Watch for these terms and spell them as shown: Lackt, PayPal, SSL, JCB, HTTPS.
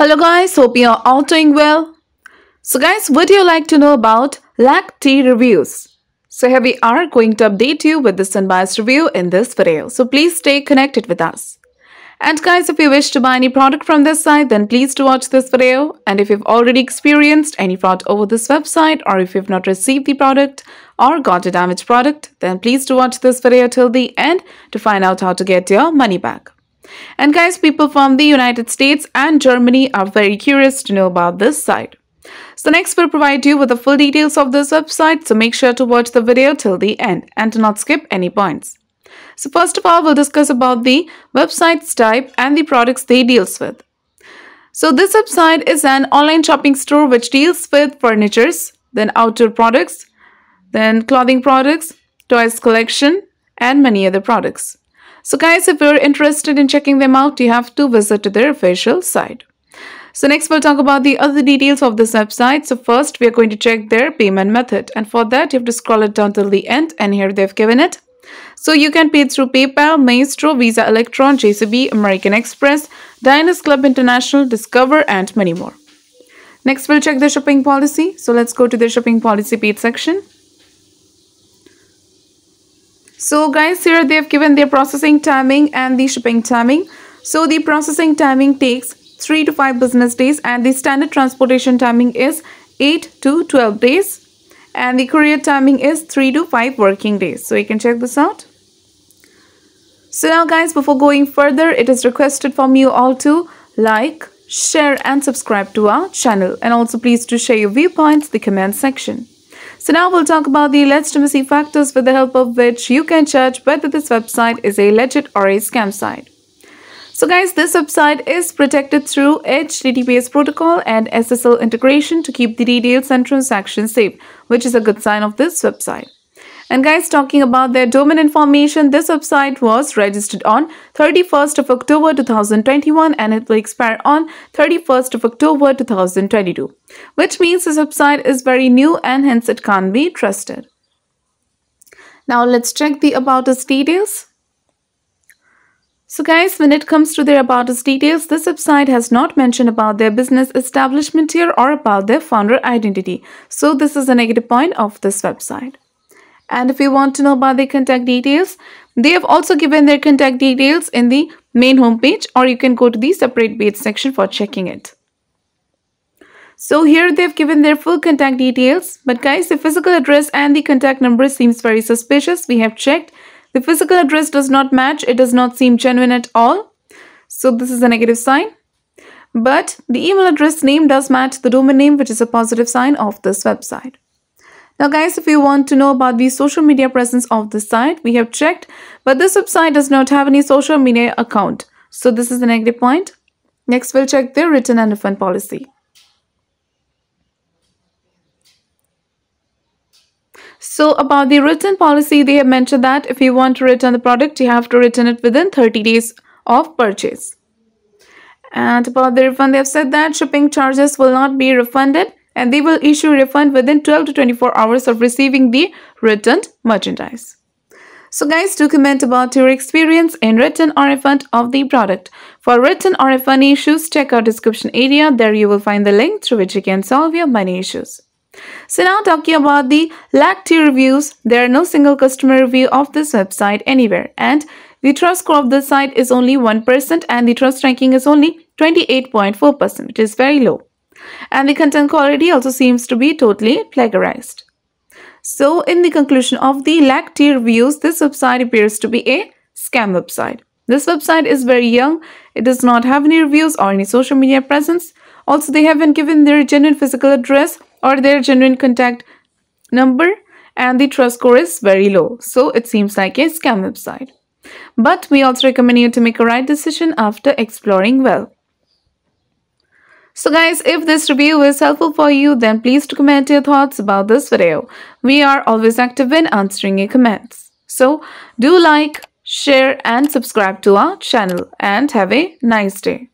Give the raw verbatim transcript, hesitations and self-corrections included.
Hello guys, hope you are all doing well. So guys, would you like to know about Lackt reviews? So here we are going to update you with this unbiased review in this video. So please stay connected with us. And guys, if you wish to buy any product from this site, then please do watch this video. And if you've already experienced any fraud over this website, or if you've not received the product or got a damaged product, then please do watch this video till the end to find out how to get your money back. And guys, people from the United States and Germany are very curious to know about this site. So next we'll provide you with the full details of this website, so make sure to watch the video till the end and do not skip any points. So first of all, we'll discuss about the website's type and the products they deals with. So this website is an online shopping store which deals with furniture, then outdoor products, then clothing products, toys collection and many other products. So guys, if you're interested in checking them out, you have to visit to their official site. So next we'll talk about the other details of this website. So first we are going to check their payment method, and for that you have to scroll it down till the end, and here they've given it. So you can pay through PayPal, Maestro, Visa Electron, J C B, American Express, Diners Club International, Discover and many more. Next we'll check their shipping policy. So let's go to their shipping policy page section. So guys, here they have given their processing timing and the shipping timing. So the processing timing takes three to five business days, and the standard transportation timing is eight to twelve days, and the courier timing is three to five working days. So you can check this out. So now guys, before going further, it is requested from you all to like, share and subscribe to our channel, and also please do share your viewpoints in the comment section. So now we'll talk about the legitimacy factors with the help of which you can judge whether this website is a legit or a scam site. So guys, this website is protected through H T T P S protocol and S S L integration to keep the details and transactions safe, which is a good sign of this website. And guys, talking about their domain information, this website was registered on thirty-first of October two thousand twenty-one, and it will expire on thirty-first of October two thousand twenty-two, which means this website is very new and hence it can't be trusted. Now let's check the About Us details. So guys, when it comes to their About Us details, this website has not mentioned about their business establishment here or about their founder identity. So this is a negative point of this website. And if you want to know about their contact details, they have also given their contact details in the main homepage, or you can go to the separate page section for checking it. So here they've given their full contact details, but guys, the physical address and the contact number seems very suspicious. We have checked. The physical address does not match. It does not seem genuine at all. So this is a negative sign. But the email address name does match the domain name, which is a positive sign of this website. Now guys, if you want to know about the social media presence of this site, we have checked, but this website does not have any social media account. So this is the negative point. Next, we'll check their return and refund policy. So about the return policy, they have mentioned that if you want to return the product, you have to return it within thirty days of purchase. And about the refund, they have said that shipping charges will not be refunded, and they will issue a refund within twelve to twenty-four hours of receiving the returned merchandise. So guys, do comment about your experience in return or refund of the product. For return or refund issues, check out description area. There you will find the link through which you can solve your money issues. So now talking about the Lackt reviews, there are no single customer review of this website anywhere, and the trust score of this site is only one percent, and the trust ranking is only twenty-eight point four percent, which is very low. And the content quality also seems to be totally plagiarized. So in the conclusion of the Lackt reviews, this website appears to be a scam website. This website is very young. It does not have any reviews or any social media presence. Also, they haven't given their genuine physical address or their genuine contact number, and the trust score is very low. So it seems like a scam website. But we also recommend you to make a right decision after exploring well. So guys, if this review is helpful for you, then please do comment your thoughts about this video. We are always active in answering your comments. So do like, share and subscribe to our channel, and have a nice day.